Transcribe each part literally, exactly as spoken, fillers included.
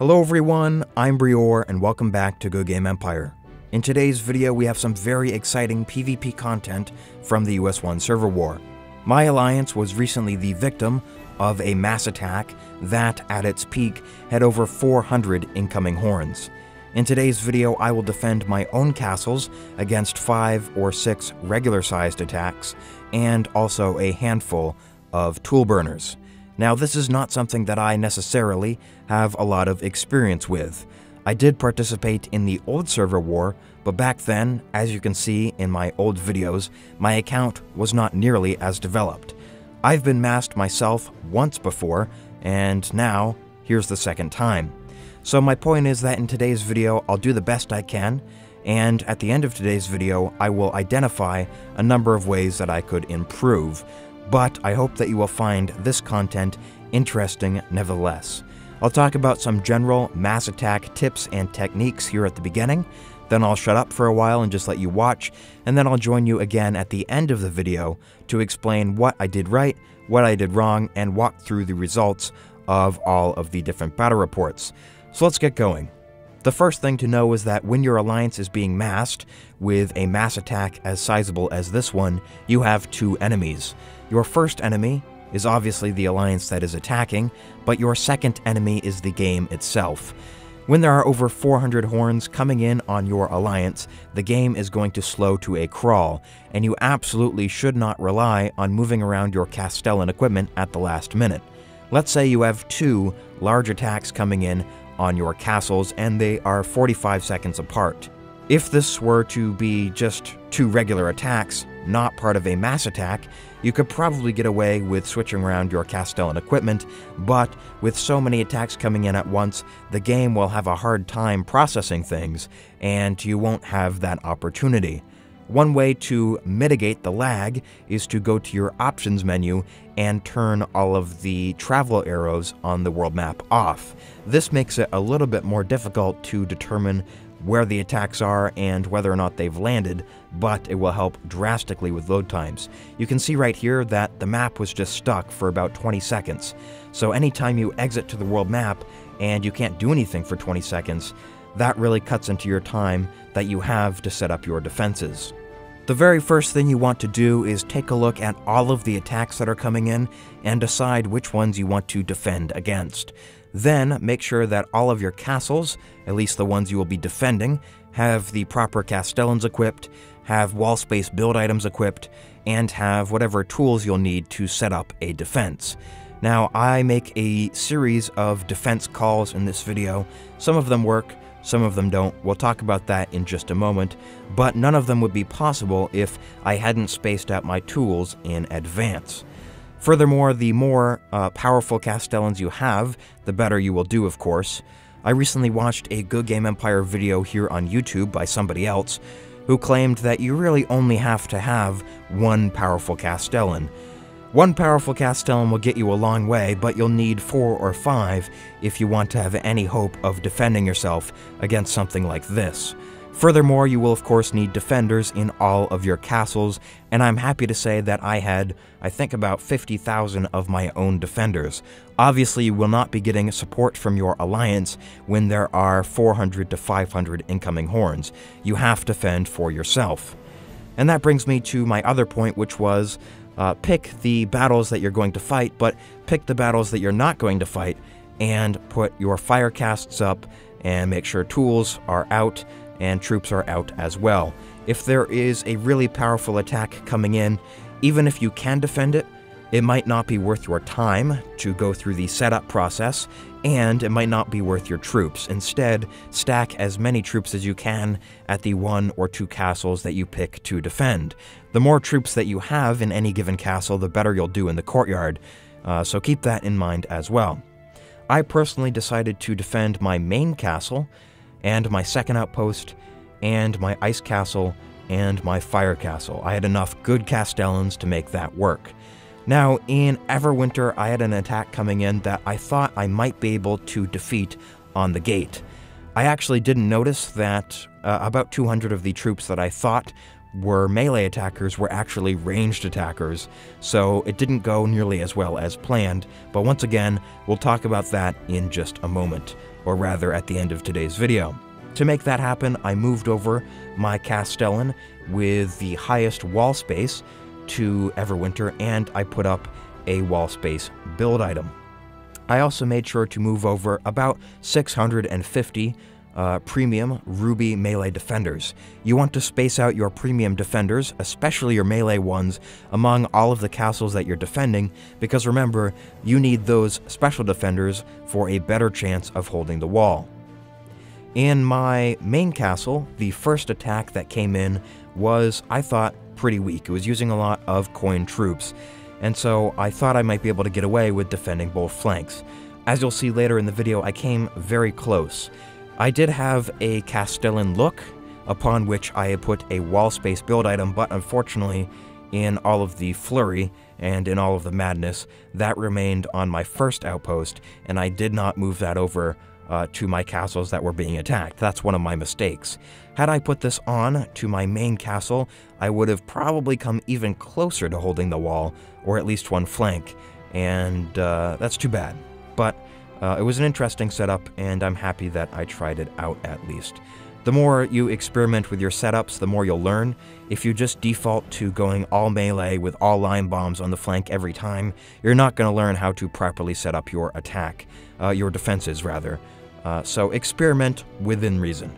Hello everyone, I'm Breor and welcome back to Goodgame Empire. In today's video we have some very exciting PvP content from the U S one server war. My alliance was recently the victim of a mass attack that, at its peak, had over four hundred incoming horns. In today's video I will defend my own castles against five or six regular sized attacks, and also a handful of tool burners. Now, this is not something that I necessarily have a lot of experience with. I did participate in the old server war, but back then, as you can see in my old videos, my account was not nearly as developed. I've been masked myself once before, and now, here's the second time. So my point is that in today's video, I'll do the best I can, and at the end of today's video, I will identify a number of ways that I could improve. But I hope that you will find this content interesting nevertheless. I'll talk about some general mass attack tips and techniques here at the beginning, then I'll shut up for a while and just let you watch, and then I'll join you again at the end of the video to explain what I did right, what I did wrong, and walk through the results of all of the different battle reports. So let's get going. The first thing to know is that when your alliance is being massed with a mass attack as sizable as this one, you have two enemies. Your first enemy is obviously the alliance that is attacking, but your second enemy is the game itself. When there are over four hundred horns coming in on your alliance, the game is going to slow to a crawl, and you absolutely should not rely on moving around your castellan equipment at the last minute. Let's say you have two large attacks coming in on your castles, and they are forty-five seconds apart. If this were to be just two regular attacks, not part of a mass attack, you could probably get away with switching around your castellan equipment, but with so many attacks coming in at once, the game will have a hard time processing things, and you won't have that opportunity. One way to mitigate the lag is to go to your options menu and turn all of the travel arrows on the world map off. This makes it a little bit more difficult to determine where the attacks are and whether or not they've landed, but it will help drastically with load times. You can see right here that the map was just stuck for about twenty seconds. So anytime you exit to the world map and you can't do anything for twenty seconds, that really cuts into your time that you have to set up your defenses. The very first thing you want to do is take a look at all of the attacks that are coming in and decide which ones you want to defend against. Then make sure that all of your castles, at least the ones you will be defending, have the proper castellans equipped, have wall space build items equipped, and have whatever tools you'll need to set up a defense. Now, I make a series of defense calls in this video. Some of them work, some of them don't. We'll talk about that in just a moment, but none of them would be possible if I hadn't spaced out my tools in advance. Furthermore, the more uh, powerful castellans you have, the better you will do, of course. I recently watched a Goodgame Empire video here on YouTube by somebody else who claimed that you really only have to have one powerful castellan. One powerful castellan will get you a long way, but you'll need four or five if you want to have any hope of defending yourself against something like this. Furthermore, you will of course need defenders in all of your castles, and I'm happy to say that I had, I think, about fifty thousand of my own defenders. Obviously, you will not be getting support from your alliance when there are four hundred to five hundred incoming horns. You have to fend for yourself. And that brings me to my other point, which was, Uh, pick the battles that you're going to fight, but pick the battles that you're not going to fight, and put your fire casts up, and make sure tools are out, and troops are out as well. If there is a really powerful attack coming in, even if you can defend it, it might not be worth your time to go through the setup process, and it might not be worth your troops. Instead, stack as many troops as you can at the one or two castles that you pick to defend. The more troops that you have in any given castle, the better you'll do in the courtyard, uh, so keep that in mind as well. I personally decided to defend my main castle, and my second outpost, and my ice castle, and my fire castle. I had enough good castellans to make that work. Now, in Everwinter, I had an attack coming in that I thought I might be able to defeat on the gate. I actually didn't notice that uh, about two hundred of the troops that I thought were melee attackers were actually ranged attackers, so it didn't go nearly as well as planned, but once again, we'll talk about that in just a moment. or rather at the end of today's video. To make that happen, I moved over my Castellan with the highest wall space to Everwinter, and I put up a wall space build item. I also made sure to move over about six hundred fifty uh, premium ruby melee defenders. You want to space out your premium defenders, especially your melee ones, among all of the castles that you're defending, because remember, you need those special defenders for a better chance of holding the wall. In my main castle, the first attack that came in was, I thought, pretty weak. It was using a lot of coin troops, and so I thought I might be able to get away with defending both flanks. As you'll see later in the video, I came very close. I did have a Castellan look, upon which I had put a wall space build item, but unfortunately, in all of the flurry and in all of the madness, that remained on my first outpost, and I did not move that over Uh, to my castles that were being attacked. That's one of my mistakes. Had I put this on to my main castle, I would have probably come even closer to holding the wall, or at least one flank, and uh, that's too bad. But uh, it was an interesting setup, and I'm happy that I tried it out at least. The more you experiment with your setups, the more you'll learn. If you just default to going all melee with all line bombs on the flank every time, you're not going to learn how to properly set up your attack, uh, your defenses rather. Uh, so experiment within reason.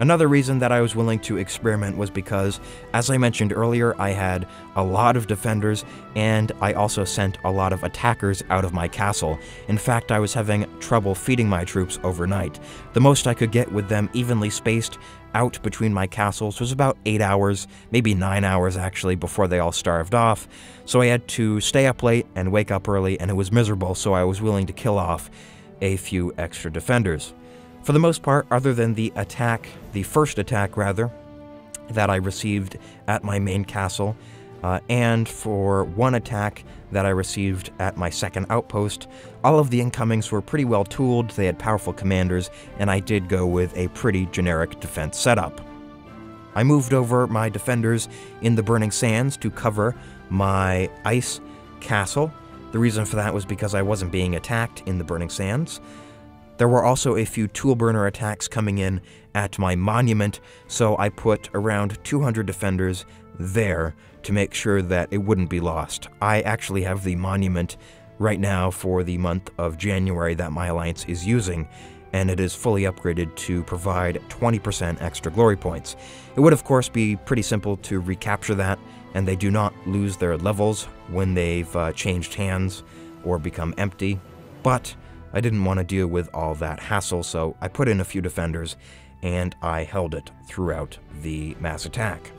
Another reason that I was willing to experiment was because, as I mentioned earlier, I had a lot of defenders, and I also sent a lot of attackers out of my castle. In fact, I was having trouble feeding my troops overnight. The most I could get with them evenly spaced out between my castles was about eight hours, maybe nine hours actually, before they all starved off. So I had to stay up late and wake up early, and it was miserable, so I was willing to kill off a few extra defenders. For the most part, other than the attack, the first attack rather, that I received at my main castle, uh, and for one attack that I received at my second outpost, all of the incomings were pretty well tooled, they had powerful commanders, and I did go with a pretty generic defense setup. I moved over my defenders in the Burning Sands to cover my ice castle. The reason for that was because I wasn't being attacked in the Burning Sands. There were also a few tool burner attacks coming in at my monument, so I put around two hundred defenders there to make sure that it wouldn't be lost. I actually have the monument right now for the month of January that my alliance is using, and it is fully upgraded to provide twenty percent extra glory points. It would of course be pretty simple to recapture that, and they do not lose their levels when they've uh, changed hands or become empty, but I didn't want to deal with all that hassle, so I put in a few defenders, and I held it throughout the mass attack.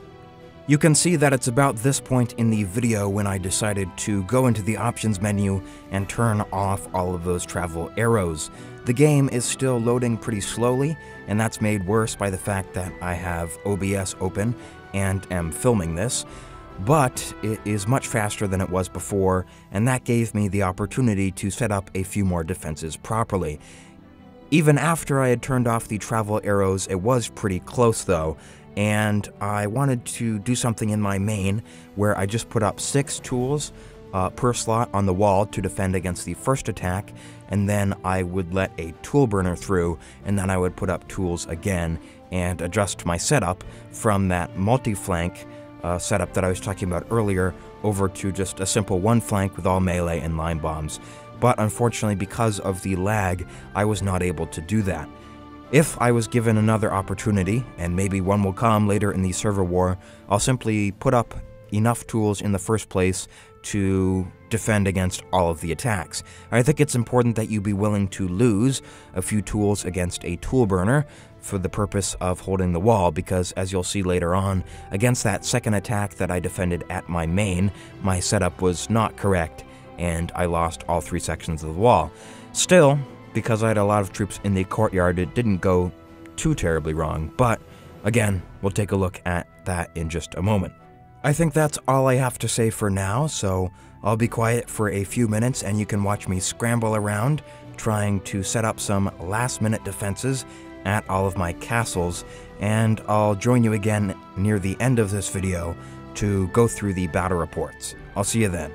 You can see that it's about this point in the video when I decided to go into the options menu and turn off all of those travel arrows. The game is still loading pretty slowly, and that's made worse by the fact that I have O B S open and am filming this, but it is much faster than it was before, and that gave me the opportunity to set up a few more defenses properly. Even after I had turned off the travel arrows, it was pretty close though, and I wanted to do something in my main where I just put up six tools uh, per slot on the wall to defend against the first attack, and then I would let a tool burner through, and then I would put up tools again and adjust my setup from that multi-flank Uh, setup that I was talking about earlier over to just a simple one flank with all melee and line bombs. But unfortunately, because of the lag, I was not able to do that. If I was given another opportunity, and maybe one will come later in the server war, I'll simply put up enough tools in the first place to defend against all of the attacks. I think it's important that you be willing to lose a few tools against a tool burner for the purpose of holding the wall, because as you'll see later on, against that second attack that I defended at my main, my setup was not correct, and I lost all three sections of the wall. Still, because I had a lot of troops in the courtyard, it didn't go too terribly wrong, but again, we'll take a look at that in just a moment. I think that's all I have to say for now, so I'll be quiet for a few minutes and you can watch me scramble around trying to set up some last-minute defenses at all of my castles, and I'll join you again near the end of this video to go through the battle reports. I'll see you then.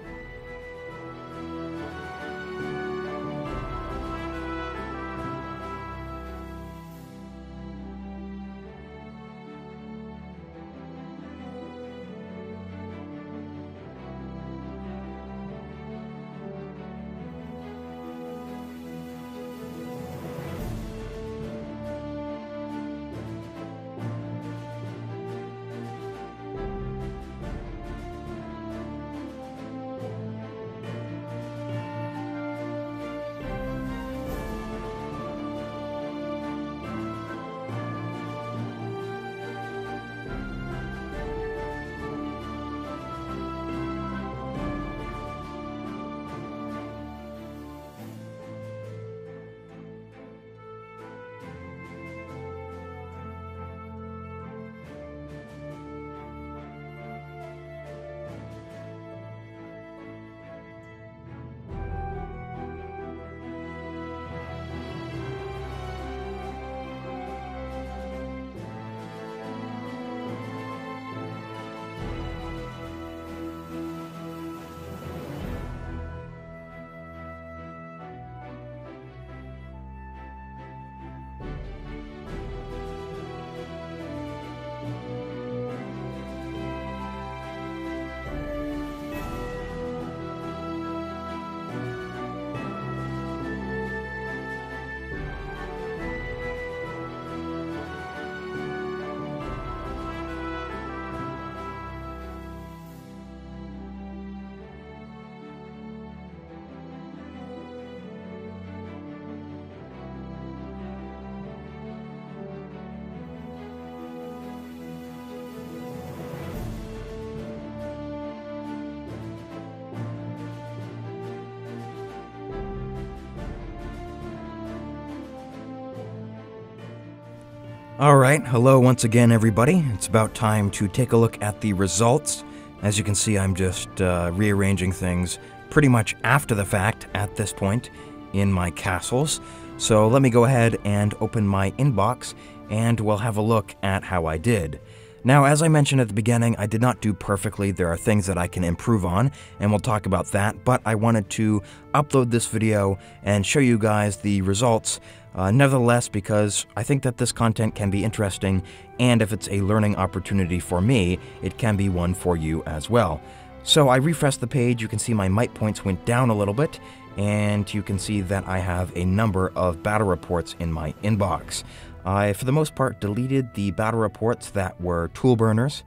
Alright, hello once again everybody. It's about time to take a look at the results. As you can see, I'm just uh, rearranging things pretty much after the fact at this point in my castles. So let me go ahead and open my inbox and we'll have a look at how I did. Now, as I mentioned at the beginning, I did not do perfectly. There are things that I can improve on, and we'll talk about that, but I wanted to upload this video and show you guys the results. Uh, nevertheless, because I think that this content can be interesting, and if it's a learning opportunity for me, it can be one for you as well. So I refreshed the page. You can see my might points went down a little bit, and you can see that I have a number of battle reports in my inbox. I, for the most part, deleted the battle reports that were tool burners.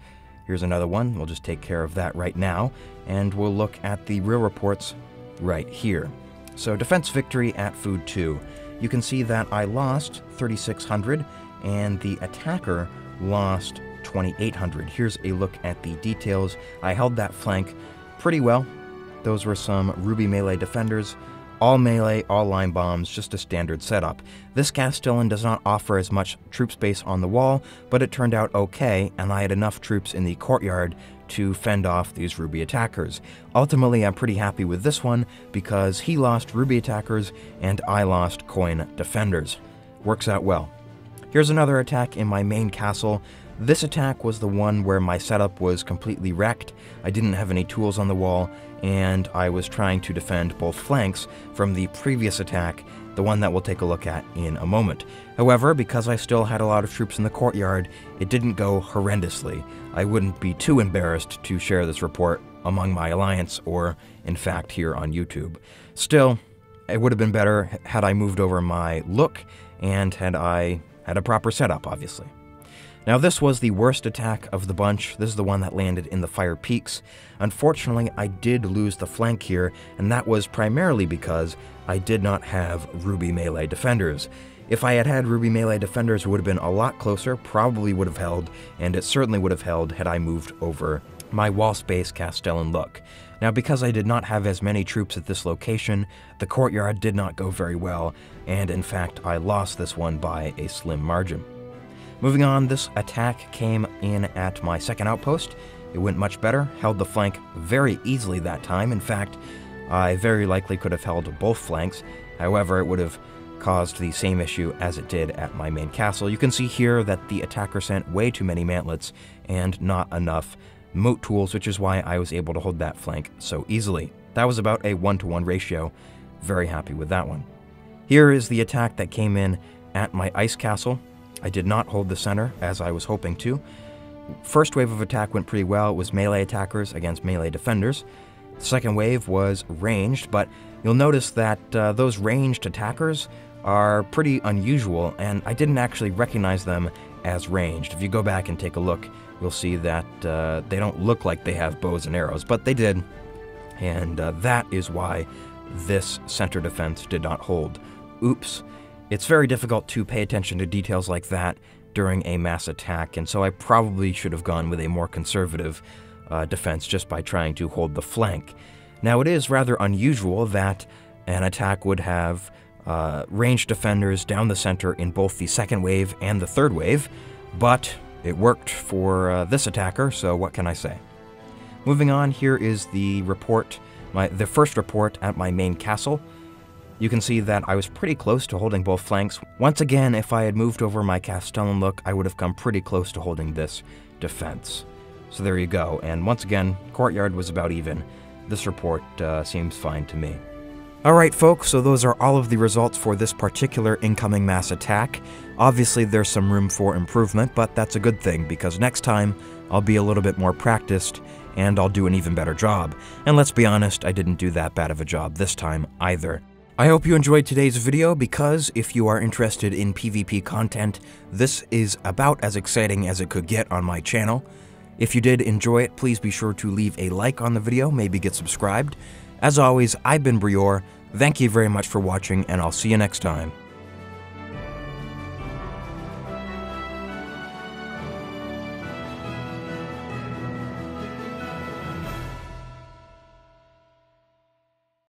Here's another one. We'll just take care of that right now, and we'll look at the real reports right here. So defense victory at Food two. You can see that I lost thirty-six hundred and the attacker lost twenty-eight hundred. Here's a look at the details. I held that flank pretty well. Those were some Ruby melee defenders, all melee, all line bombs, just a standard setup. This Castellan does not offer as much troop space on the wall, but it turned out okay, and I had enough troops in the courtyard to fend off these Ruby attackers. Ultimately, I'm pretty happy with this one because he lost Ruby attackers and I lost coin defenders. Works out well. Here's another attack in my main castle. This attack was the one where my setup was completely wrecked. I didn't have any tools on the wall, and I was trying to defend both flanks from the previous attack, the one that we'll take a look at in a moment. However, because I still had a lot of troops in the courtyard, it didn't go horrendously. I wouldn't be too embarrassed to share this report among my alliance or, in fact, here on YouTube. Still, it would have been better had I moved over my look and had I had a proper setup, obviously. Now, this was the worst attack of the bunch. This is the one that landed in the Fire Peaks. Unfortunately, I did lose the flank here, and that was primarily because I did not have Ruby melee defenders. If I had had Ruby melee defenders, it would have been a lot closer, probably would have held, and it certainly would have held had I moved over my wall space Castellan look. Now, because I did not have as many troops at this location, the courtyard did not go very well, and in fact, I lost this one by a slim margin. Moving on, this attack came in at my second outpost. It went much better, held the flank very easily that time. In fact, I very likely could have held both flanks. However, it would have caused the same issue as it did at my main castle. You can see here that the attacker sent way too many mantlets and not enough moat tools, which is why I was able to hold that flank so easily. That was about a one-to-one ratio. Very happy with that one. Here is the attack that came in at my ice castle. I did not hold the center as I was hoping to. First wave of attack went pretty well. It was melee attackers against melee defenders. The second wave was ranged, but you'll notice that uh, those ranged attackers are pretty unusual, and I didn't actually recognize them as ranged. If you go back and take a look, you'll see that uh, they don't look like they have bows and arrows, but they did, and uh, that is why this center defense did not hold. Oops. It's very difficult to pay attention to details like that during a mass attack, and so I probably should have gone with a more conservative uh, defense just by trying to hold the flank. Now, it is rather unusual that an attack would have uh, ranged defenders down the center in both the second wave and the third wave, but it worked for uh, this attacker, so what can I say? Moving on, here is the report, my, the first report at my main castle. You can see that I was pretty close to holding both flanks. Once again, if I had moved over my Castellan look, I would have come pretty close to holding this defense. So there you go, and once again, courtyard was about even. This report uh, seems fine to me. Alright folks, so those are all of the results for this particular incoming mass attack. Obviously there's some room for improvement, but that's a good thing, because next time I'll be a little bit more practiced, and I'll do an even better job. And let's be honest, I didn't do that bad of a job this time either. I hope you enjoyed today's video, because if you are interested in PvP content, this is about as exciting as it could get on my channel. If you did enjoy it, please be sure to leave a like on the video, maybe get subscribed. As always, I've been Breor, thank you very much for watching, and I'll see you next time.